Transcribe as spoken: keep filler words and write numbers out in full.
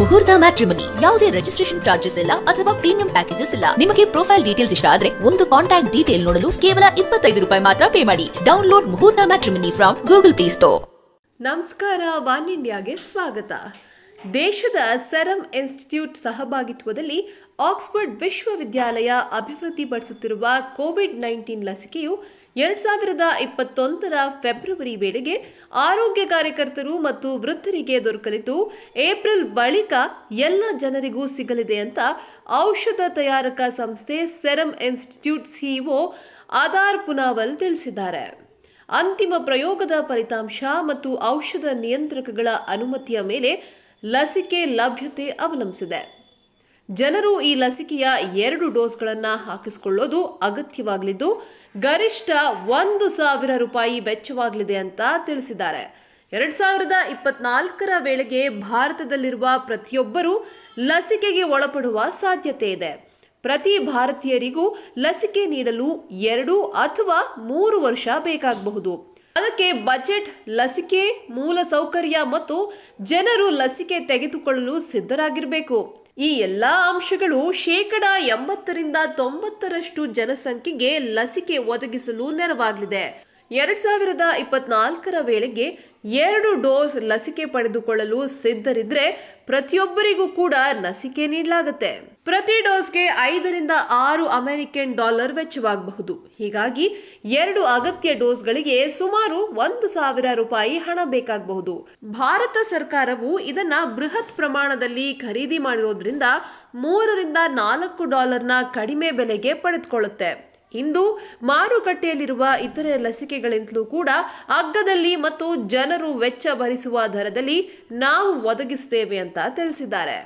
Muhurta Matrimony. ಯಾವುದೇ registration charges ಇಲ್ಲ ಅಥವಾ premium packages ಇಲ್ಲ. ನಿಮಗೆ profile details ಇಷ್ಟ ಆದ್ರೆ ಒಂದು contact detail ನೋಡಲು ಕೇವಲ ಇಪ್ಪತ್ತೈದು ರೂಪಾಯಿ ಮಾತ್ರ pay ಮಾಡಿ. Download Muhurta Matrimony from Google Play Store. ನಮಸ್ಕಾರ, ಒನ್ ಇಂಡಿಯಾಗೆ ಸ್ವಾಗತ. ದೇಶದ ಸೆರಮ್ ಇನ್ಸ್ಟಿಟ್ಯೂಟ್ ಸಹಭಾಗಿತ್ವದಲ್ಲಿ ಆಕ್ಸ್ಫರ್ಡ್ ವಿಶ್ವವಿದ್ಯಾಲಯ ಅಭಿವೃದ್ಧಿಪಡಿಸುತ್ತಿರುವ ಕೋವಿಡ್ ಹತ್ತೊಂಬತ್ತು ಲಸಿಕೆಯು ಎರಡು ಸಾವಿರದ ಇಪ್ಪತ್ತೊಂದರ ಫೆಬ್ರವರಿ ವೇಳೆಗೆ ಆರೋಗ್ಯ ಕಾರ್ಯಕರ್ತರು ಮತ್ತು ವೃದ್ಧರಿಗೆ ದೊರಕಲಿದ್ದು, ಏಪ್ರಿಲ್ ಬಳಿಕ ಎಲ್ಲ ಜನರಿಗೂ ಸಿಗಲಿದೆ ಅಂತ ಔಷಧ ತಯಾರಕ ಸಂಸ್ಥೆ serum institute CEO Adar Poonawalla ತಿಳಿಸಿದ್ದಾರೆ. ಅಂತಿಮ ಪ್ರಯೋಗದ ಫಲಿತಾಂಶ ಮತ್ತು ಔಷಧ ನಿಯಂತ್ರಕಗಳ ಅನುಮತಿಯ ಮೇಲೆ ಲಸಿಕೆ ಲಭ್ಯತೆ ಅವಲಂಬಿಸಿದೆ. ಜನರು ಈ ಲಸಿಕೆಯ ಎರಡು ಡೋಸ್ಗಳನ್ನು ಹಾಕಿಸಿಕೊಳ್ಳೋದು ಅಗತ್ಯವಾಗಲಿದ್ದು, ಗರಿಷ್ಠ ಒಂದು ಸಾವಿರ ರೂಪಾಯಿ ವೆಚ್ಚವಾಗಲಿದೆ ಅಂತ ತಿಳಿಸಿದ್ದಾರೆ. ಎರಡ್ ಸಾವಿರದ ಇಪ್ಪತ್ನಾಲ್ಕರ ವೇಳೆಗೆ ಭಾರತದಲ್ಲಿರುವ ಪ್ರತಿಯೊಬ್ಬರೂ ಲಸಿಕೆಗೆ ಒಳಪಡುವ ಸಾಧ್ಯತೆ ಇದೆ. ಪ್ರತಿ ಭಾರತೀಯರಿಗೂ ಲಸಿಕೆ ನೀಡಲು ಎರಡು ಅಥವಾ ಮೂರು ವರ್ಷ ಬೇಕಾಗಬಹುದು. ಅದಕ್ಕೆ ಬಜೆಟ್, ಲಸಿಕೆ ಮೂಲಸೌಕರ್ಯ ಮತ್ತು ಜನರು ಲಸಿಕೆ ತೆಗೆದುಕೊಳ್ಳಲು ಸಿದ್ಧರಾಗಿರಬೇಕು. ಈ ಎಲ್ಲಾ ಅಂಶಗಳು ಶೇಕಡ ಎಂಬತ್ತರಿಂದ ತೊಂಬತ್ತರಷ್ಟು ಜನಸಂಖ್ಯೆಗೆ ಲಸಿಕೆ ಒದಗಿಸಲು ನೆರವಾಗಲಿದೆ. ಎರಡ್ ಸಾವಿರದ ಇಪ್ಪತ್ನಾಲ್ಕರ ವೇಳೆಗೆ ಎರಡು ಡೋಸ್ ಲಸಿಕೆ ಪಡೆದುಕೊಳ್ಳಲು ಸಿದ್ಧರಿದ್ರೆ ಪ್ರತಿಯೊಬ್ಬರಿಗೂ ಕೂಡ ಲಸಿಕೆ ನೀಡಲಾಗುತ್ತೆ. ಪ್ರತಿ ಡೋಸ್ಗೆ ಐದರಿಂದ ಆರು ಅಮೆರಿಕನ್ ಡಾಲರ್ ವೆಚ್ಚವಾಗಬಹುದು. ಹೀಗಾಗಿ ಎರಡು ಅಗತ್ಯ ಡೋಸ್ಗಳಿಗೆ ಸುಮಾರು ಒಂದು ಸಾವಿರ ರೂಪಾಯಿ ಹಣ ಬೇಕಾಗಬಹುದು. ಭಾರತ ಸರ್ಕಾರವು ಇದನ್ನ ಬೃಹತ್ ಪ್ರಮಾಣದಲ್ಲಿ ಖರೀದಿ ಮಾಡಿರೋದ್ರಿಂದ ಮೂರರಿಂದ ನಾಲ್ಕು ಡಾಲರ್ನ ಕಡಿಮೆ ಬೆಲೆಗೆ ಪಡೆದುಕೊಳ್ಳುತ್ತೆ. ಇಂದು ಮಾರುಕಟ್ಟೆಯಲ್ಲಿರುವ ಇತರೆ ಲಸಿಕೆಗಳಿಂದಲೂ ಕೂಡ ಅಗ್ಗದಲ್ಲಿ ಮತ್ತು ಜನರು ವೆಚ್ಚ ಭರಿಸುವ ದರದಲ್ಲಿ ನಾವು ಒದಗಿಸುತ್ತೇವೆ ಅಂತ ತಿಳಿಸಿದ್ದಾರೆ.